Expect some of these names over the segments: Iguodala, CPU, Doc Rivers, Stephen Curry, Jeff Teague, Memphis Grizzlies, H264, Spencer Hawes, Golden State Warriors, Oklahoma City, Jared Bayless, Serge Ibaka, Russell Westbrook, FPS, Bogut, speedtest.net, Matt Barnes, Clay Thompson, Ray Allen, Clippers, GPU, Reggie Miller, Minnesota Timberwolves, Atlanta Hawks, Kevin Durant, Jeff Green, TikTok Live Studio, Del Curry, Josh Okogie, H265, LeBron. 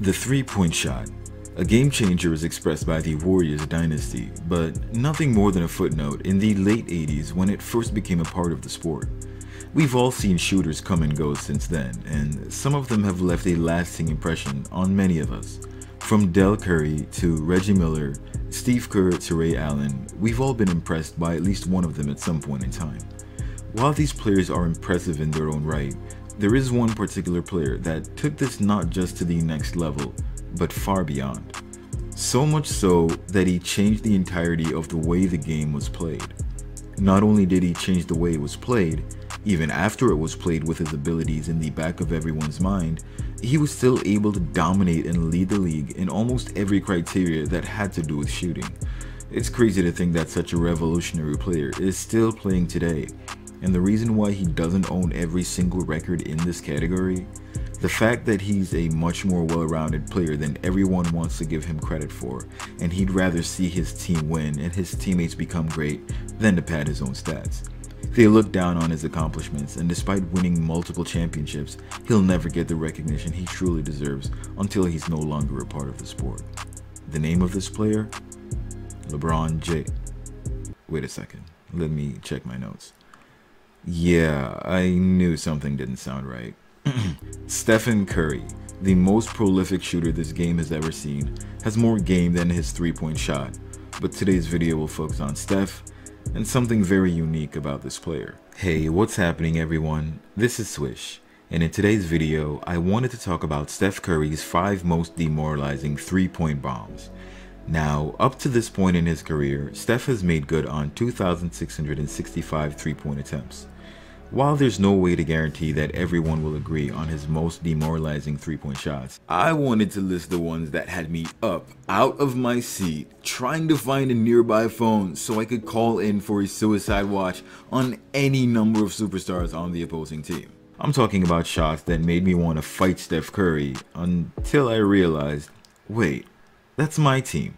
The three-point shot, a game changer, is expressed by the Warriors dynasty, but nothing more than a footnote in the late 80s when it first became a part of the sport. We've all seen shooters come and go since then, and some of them have left a lasting impression on many of us. From Del Curry to Reggie Miller, Steve Kerr to Ray Allen, we've all been impressed by at least one of them at some point in time. While these players are impressive in their own right, there is one particular player that took this not just to the next level, but far beyond. So much so that he changed the entirety of the way the game was played. Not only did he change the way it was played, even after it was played with his abilities in the back of everyone's mind, he was still able to dominate and lead the league in almost every criteria that had to do with shooting. It's crazy to think that such a revolutionary player is still playing today, and the reason why he doesn't own every single record in this category? The fact that he's a much more well-rounded player than everyone wants to give him credit for, and he'd rather see his team win and his teammates become great than to pad his own stats. They look down on his accomplishments, and despite winning multiple championships, he'll never get the recognition he truly deserves until he's no longer a part of the sport. The name of this player? LeBron J. Wait a second, let me check my notes. Yeah, I knew something didn't sound right. Stephen Curry, the most prolific shooter this game has ever seen, has more game than his three-point shot, but today's video will focus on Steph and something very unique about this player. Hey, what's happening everyone? This is Swish, and in today's video, I wanted to talk about Steph Curry's 5 most demoralizing three-point bombs. Now, up to this point in his career, Steph has made good on 2,665 three-point attempts. While there's no way to guarantee that everyone will agree on his most demoralizing three-point shots, I wanted to list the ones that had me up out of my seat trying to find a nearby phone so I could call in for a suicide watch on any number of superstars on the opposing team. I'm talking about shots that made me want to fight Steph Curry until I realized, wait, that's my team.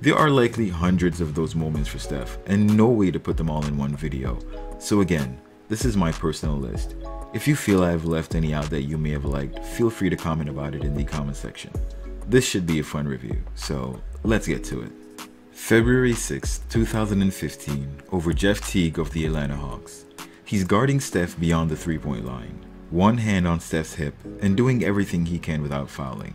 There are likely hundreds of those moments for Steph and no way to put them all in one video. So again, this is my personal list. If you feel I have left any out that you may have liked, feel free to comment about it in the comment section. This should be a fun review, so let's get to it. February 6, 2015, over Jeff Teague of the Atlanta Hawks. He's guarding Steph beyond the three-point line, one hand on Steph's hip, and doing everything he can without fouling.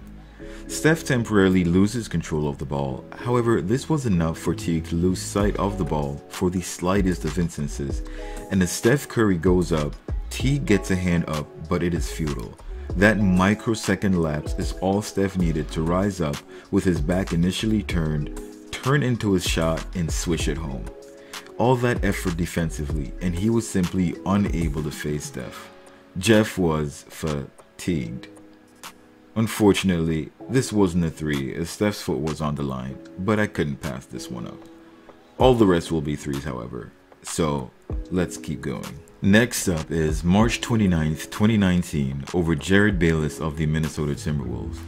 Steph temporarily loses control of the ball, however this was enough for Teague to lose sight of the ball for the slightest of instances, and as Steph Curry goes up, Teague gets a hand up, but it is futile. That microsecond lapse is all Steph needed to rise up with his back initially turned, turn into his shot, and swish it home. All that effort defensively, and he was simply unable to face Steph. Jeff was fatigued. Unfortunately, this wasn't a three as Steph's foot was on the line, but I couldn't pass this one up. All the rest will be threes however, so let's keep going. Next up is March 29th, 2019 over Jared Bayless of the Minnesota Timberwolves.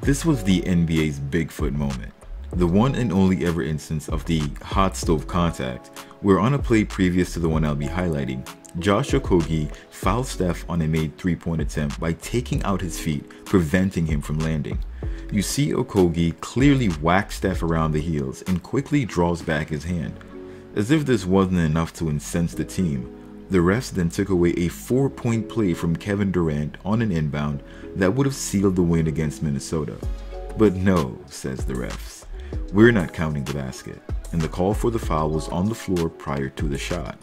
This was the NBA's Bigfoot moment, the one and only ever instance of the hot stove contact where on a play previous to the one I'll be highlighting, Josh Okogie fouled Steph on a made three-point attempt by taking out his feet, preventing him from landing. You see Okogie clearly whacks Steph around the heels and quickly draws back his hand. As if this wasn't enough to incense the team, the refs then took away a 4-point play from Kevin Durant on an inbound that would have sealed the win against Minnesota. But no, says the refs, we're not counting the basket, and the call for the foul was on the floor prior to the shot.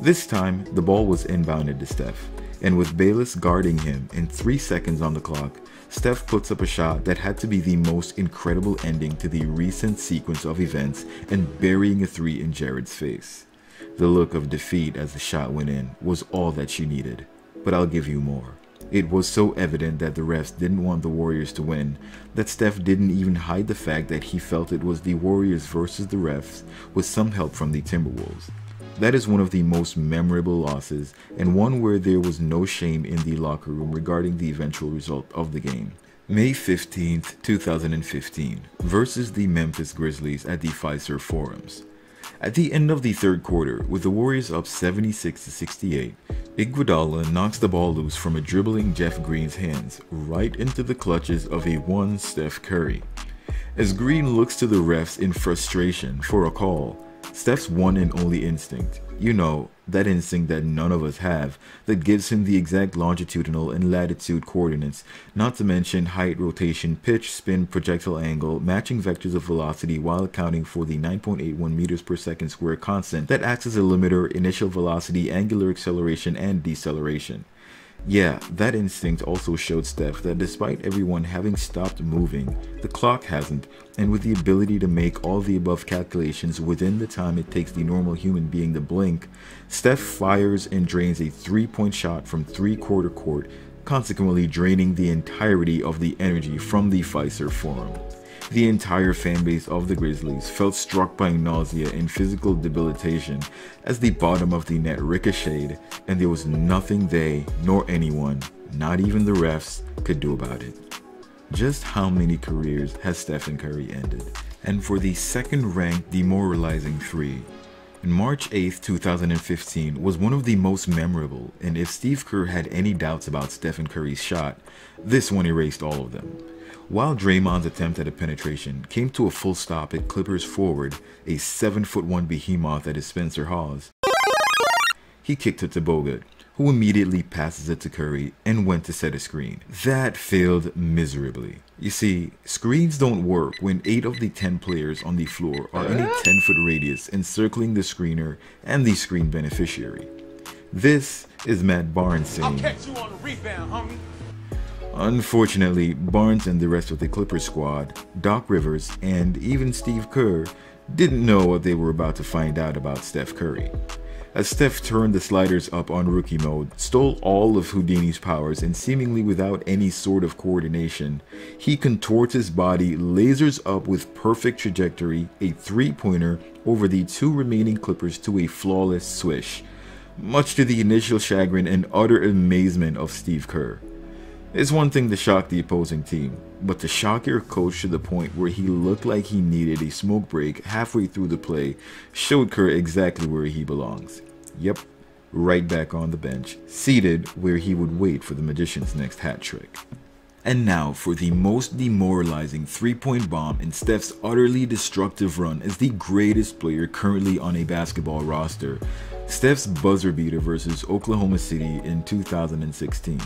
This time, the ball was inbounded to Steph, and with Bayless guarding him and 3 seconds on the clock, Steph puts up a shot that had to be the most incredible ending to the recent sequence of events and burying a three in Jared's face. The look of defeat as the shot went in was all that you needed, but I'll give you more. It was so evident that the refs didn't want the Warriors to win that Steph didn't even hide the fact that he felt it was the Warriors versus the refs with some help from the Timberwolves. That is one of the most memorable losses and one where there was no shame in the locker room regarding the eventual result of the game. May 15th, 2015 versus the Memphis Grizzlies at the FedEx Forums. At the end of the third quarter, with the Warriors up 76-68, Iguodala knocks the ball loose from a dribbling Jeff Green's hands right into the clutches of a one Steph Curry. As Green looks to the refs in frustration for a call, Steph's one and only instinct, you know, that instinct that none of us have, that gives him the exact longitudinal and latitude coordinates, not to mention height, rotation, pitch, spin, projectile angle, matching vectors of velocity while accounting for the 9.81 meters per second square constant that acts as a limiter, initial velocity, angular acceleration, and deceleration. Yeah, that instinct also showed Steph that despite everyone having stopped moving, the clock hasn't, and with the ability to make all the above calculations within the time it takes the normal human being to blink, Steph fires and drains a three-point shot from three-quarter court, consequently draining the entirety of the energy from the FedEx Forum. The entire fanbase of the Grizzlies felt struck by nausea and physical debilitation as the bottom of the net ricocheted, and there was nothing they, nor anyone, not even the refs, could do about it. Just how many careers has Stephen Curry ended? And for the second-ranked demoralizing three, March 8, 2015 was one of the most memorable, and if Steve Kerr had any doubts about Stephen Curry's shot, this one erased all of them. While Draymond's attempt at a penetration came to a full stop at Clippers forward, a 7'1" behemoth that is Spencer Hawes, he kicked it to Bogut, who immediately passes it to Curry and went to set a screen. That failed miserably. You see, screens don't work when 8 of the 10 players on the floor are in a 10-foot radius encircling the screener and the screen beneficiary. This is Matt Barnes saying, "I'll catch you on the rebound, homie." Unfortunately, Barnes and the rest of the Clippers squad, Doc Rivers, and even Steve Kerr didn't know what they were about to find out about Steph Curry. As Steph turned the sliders up on rookie mode, stole all of Houdini's powers, and seemingly without any sort of coordination, he contorts his body, lasers up with perfect trajectory, a three-pointer over the two remaining Clippers to a flawless swish, much to the initial chagrin and utter amazement of Steve Kerr. It's one thing to shock the opposing team, but to shock your coach to the point where he looked like he needed a smoke break halfway through the play showed Kerr exactly where he belongs. Yep, right back on the bench, seated where he would wait for the magician's next hat trick. And now for the most demoralizing three-point bomb in Steph's utterly destructive run as the greatest player currently on a basketball roster, Steph's buzzer beater versus Oklahoma City in 2016.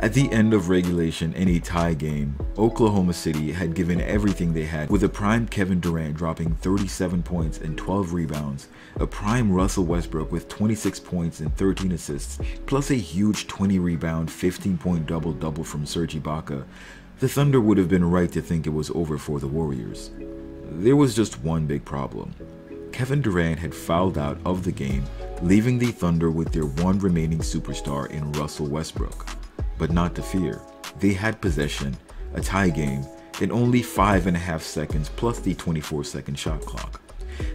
At the end of regulation in a tie game, Oklahoma City had given everything they had, with a prime Kevin Durant dropping 37 points and 12 rebounds, a prime Russell Westbrook with 26 points and 13 assists, plus a huge 20-rebound, 15-point double-double from Serge Ibaka. The Thunder would have been right to think it was over for the Warriors. There was just one big problem. Kevin Durant had fouled out of the game, leaving the Thunder with their one remaining superstar in Russell Westbrook. But not to fear, they had possession, a tie game, in only 5.5 seconds plus the 24-second shot clock.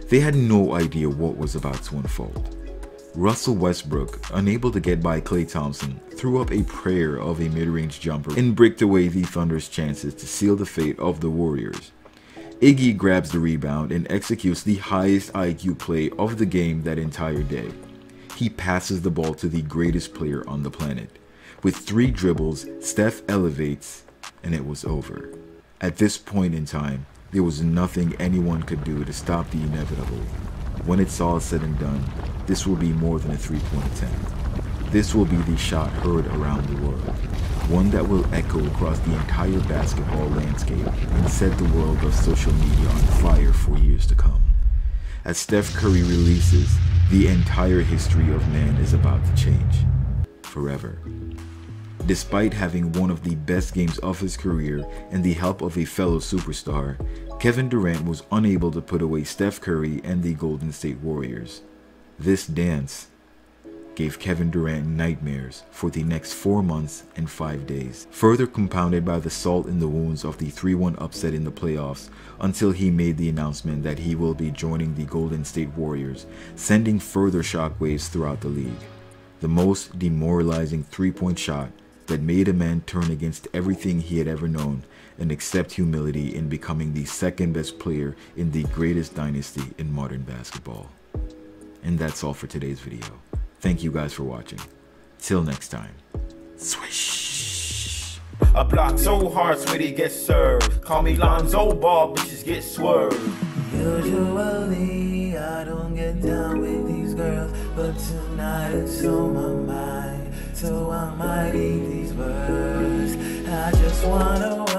They had no idea what was about to unfold. Russell Westbrook, unable to get by Clay Thompson, threw up a prayer of a mid-range jumper and bricked away the Thunder's chances to seal the fate of the Warriors. Iggy grabs the rebound and executes the highest IQ play of the game that entire day. He passes the ball to the greatest player on the planet. With 3 dribbles, Steph elevates, and it was over. At this point in time, there was nothing anyone could do to stop the inevitable. When it's all said and done, this will be more than a three-point attempt. This will be the shot heard around the world, one that will echo across the entire basketball landscape and set the world of social media on fire for years to come. As Steph Curry releases, the entire history of man is about to change. Forever. Despite having one of the best games of his career and the help of a fellow superstar, Kevin Durant was unable to put away Steph Curry and the Golden State Warriors. This dance gave Kevin Durant nightmares for the next 4 months and 5 days, further compounded by the salt in the wounds of the 3-1 upset in the playoffs until he made the announcement that he will be joining the Golden State Warriors, sending further shockwaves throughout the league. The most demoralizing three-point shot that made a man turn against everything he had ever known and accept humility in becoming the second best player in the greatest dynasty in modern basketball. And that's all for today's video. Thank you guys for watching. Till next time. Swish. I block so hard, sweetie gets served. Call me Lonzo Ball, bitches get swerved. Usually I don't get down with these girls, but tonight it's on my mind, so I might eat these words. I just wanna